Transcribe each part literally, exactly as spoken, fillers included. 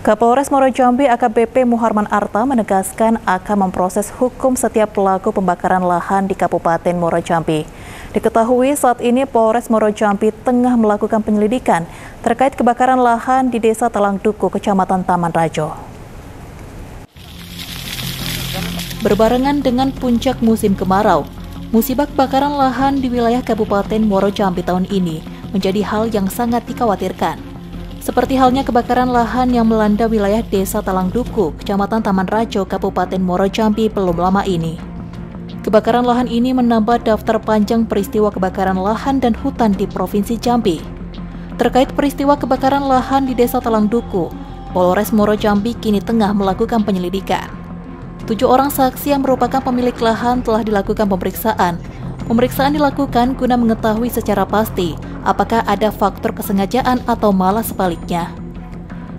Kapolres Muaro Jambi A K B P Muharman Arta menegaskan akan memproses hukum setiap pelaku pembakaran lahan di Kabupaten Muaro Jambi. Diketahui saat ini Polres Muaro Jambi tengah melakukan penyelidikan terkait kebakaran lahan di Desa Talang Duku, Kecamatan Taman Rajo. Berbarengan dengan puncak musim kemarau, musibah kebakaran lahan di wilayah Kabupaten Muaro Jambi tahun ini menjadi hal yang sangat dikhawatirkan. Seperti halnya kebakaran lahan yang melanda wilayah Desa Talang Duku, Kecamatan Taman Rajo, Kabupaten Muaro Jambi belum lama ini. Kebakaran lahan ini menambah daftar panjang peristiwa kebakaran lahan dan hutan di Provinsi Jambi. Terkait peristiwa kebakaran lahan di Desa Talang Duku, Polres Muaro Jambi kini tengah melakukan penyelidikan. Tujuh orang saksi yang merupakan pemilik lahan telah dilakukan pemeriksaan. Pemeriksaan dilakukan guna mengetahui secara pasti apakah ada faktor kesengajaan atau malah sebaliknya.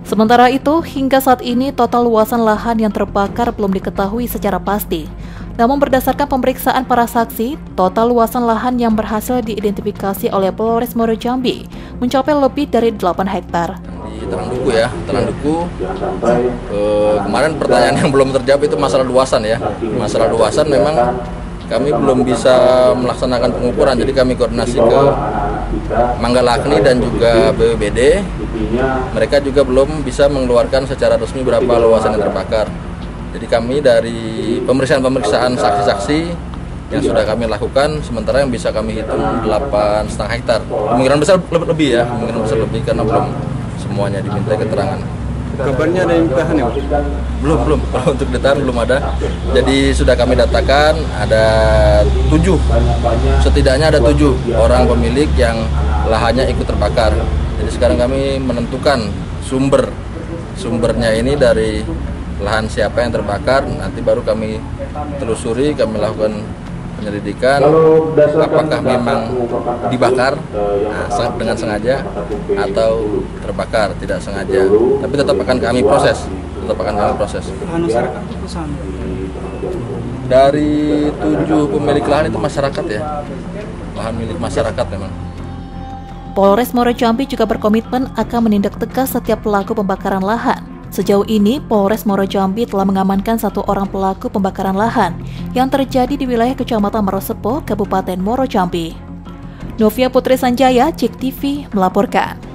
Sementara itu, hingga saat ini total luasan lahan yang terbakar belum diketahui secara pasti. Namun berdasarkan pemeriksaan para saksi, total luasan lahan yang berhasil diidentifikasi oleh Polres Muaro Jambi mencapai lebih dari delapan hektar. Di Talang Duku ya, Talang Duku. Eh, kemarin pertanyaan yang belum terjawab itu masalah luasan ya. Masalah luasan memang kami belum bisa melaksanakan pengukuran, jadi kami koordinasi ke Manggalakni dan juga B W B D. Mereka juga belum bisa mengeluarkan secara resmi berapa luasan yang terbakar. Jadi kami dari pemeriksaan-pemeriksaan saksi-saksi yang sudah kami lakukan, sementara yang bisa kami hitung delapan koma lima hektar. Kemungkinan besar lebih ya, kemungkinan besar lebih karena belum semuanya diminta keterangan. Kabarnya ada yang ditahan ya? Belum, belum. Kalau untuk ditahan belum ada. Jadi sudah kami datakan ada tujuh, setidaknya ada tujuh orang pemilik yang lahannya ikut terbakar. Jadi sekarang kami menentukan sumber sumbernya ini dari lahan siapa yang terbakar. Nanti baru kami telusuri, kami lakukan penyelidikan apakah memang dibakar nah, dengan sengaja atau terbakar tidak sengaja, tapi tetap akan kami proses tetap akan kami proses dari tujuh pemilik lahan itu masyarakat ya, lahan milik masyarakat memang. Polres Muaro Jambi juga berkomitmen akan menindak tegas setiap pelaku pembakaran lahan. Sejauh ini, Polres Muaro Jambi telah mengamankan satu orang pelaku pembakaran lahan yang terjadi di wilayah Kecamatan Morosepo, Kabupaten Muaro Jambi. Novia Putri Sanjaya, C T V, melaporkan.